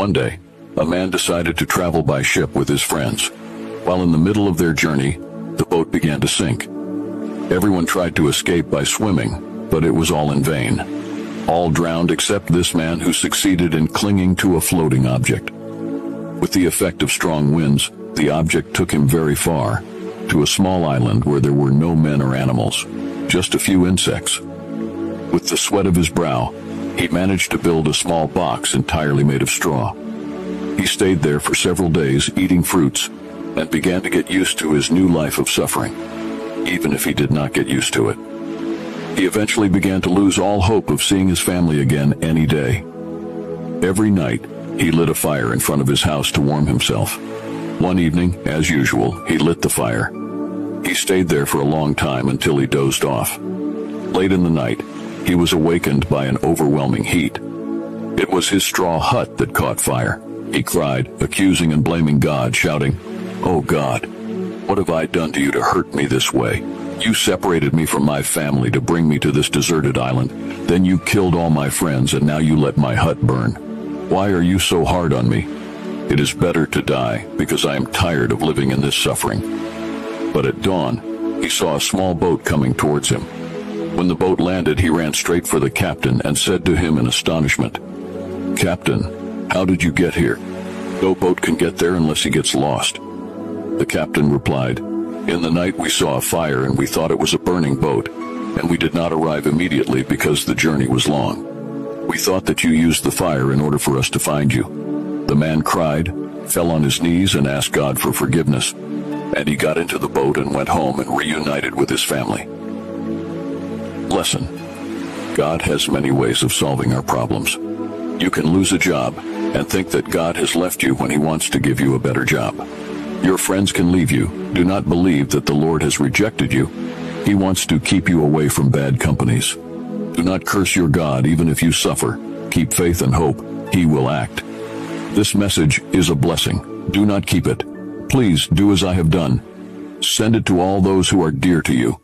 One day, a man decided to travel by ship with his friends. While in the middle of their journey, the boat began to sink. Everyone tried to escape by swimming, but it was all in vain. All drowned except this man, who succeeded in clinging to a floating object. With the effect of strong winds, the object took him very far, to a small island where there were no men or animals, just a few insects. With the sweat of his brow, he managed to build a small box entirely made of straw. He stayed there for several days, eating fruits, and began to get used to his new life of suffering, even if he did not get used to it. He eventually began to lose all hope of seeing his family again any day. Every night, he lit a fire in front of his house to warm himself. One evening, as usual, he lit the fire. He stayed there for a long time until he dozed off. Late in the night, he was awakened by an overwhelming heat. It was his straw hut that caught fire. He cried, accusing and blaming God, shouting, "Oh God, what have I done to you to hurt me this way? You separated me from my family to bring me to this deserted island. Then you killed all my friends, and now you let my hut burn. Why are you so hard on me? It is better to die, because I am tired of living in this suffering." But at dawn, he saw a small boat coming towards him. When the boat landed, he ran straight for the captain and said to him in astonishment, "Captain, how did you get here? No boat can get there unless he gets lost." The captain replied, "In the night we saw a fire and we thought it was a burning boat, and we did not arrive immediately because the journey was long. We thought that you used the fire in order for us to find you." The man cried, fell on his knees, and asked God for forgiveness, and he got into the boat and went home and reunited with his family. Lesson: God has many ways of solving our problems. You can lose a job and think that God has left you when he wants to give you a better job. Your friends can leave you. Do not believe that the Lord has rejected you. He wants to keep you away from bad companies. Do not curse your God even if you suffer. Keep faith and hope. He will act. This message is a blessing. Do not keep it. Please do as I have done. Send it to all those who are dear to you.